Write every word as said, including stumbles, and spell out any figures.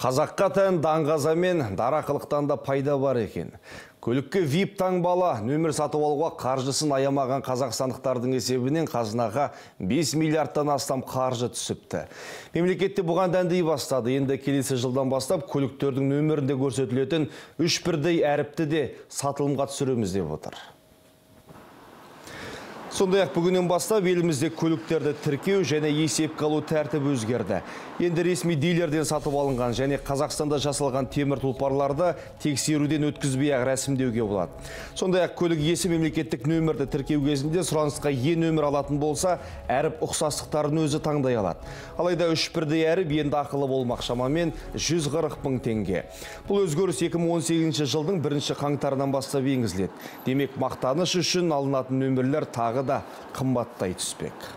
Қазаққа тән даңғаза мен дарақылықтан да пайда бар екен. Көлікке вип таңбалы нөмір сатып алуға қаржысын аямаған қазақстандықтардың есебінен қазынаға бес миллиардтан астам қаржы түсіпті. Мемлекетте бұған дәндей бастады. Енді келесі жылдан бастап көліктердің нөмірінде көрсетілетін үш бірдей әріпті де сатылымға түсіреміз деп отыр. Сондай-ақ бүгінен бастап елімізде көліктерді тіркеу және есепке алу тәртібі өзгерді. Енді ресми дилерден сатып алынған және Қазақстанда жасалған темір тұлпарларды тексеруден өткізбей-ақ рәсімдеуге болады. Сондай-ақ көлік иесі мемлекеттік нөмірді тіркеу кезінде сұранысқа ең нөмір алатын болса, әріп ұқсастықтарын өзі таңдай алады. Алайда үш бірдей әріп енді ақылы болмақ, шамамен жүз қырық мың теңге. Бұл өзгеріс екі мың он сегізінші жылдың бірінші қаңтарынан бастап енгізіледі. Демек, мақтаныш үшін алынатын нөмірлер тағы да қымбаттай түспек.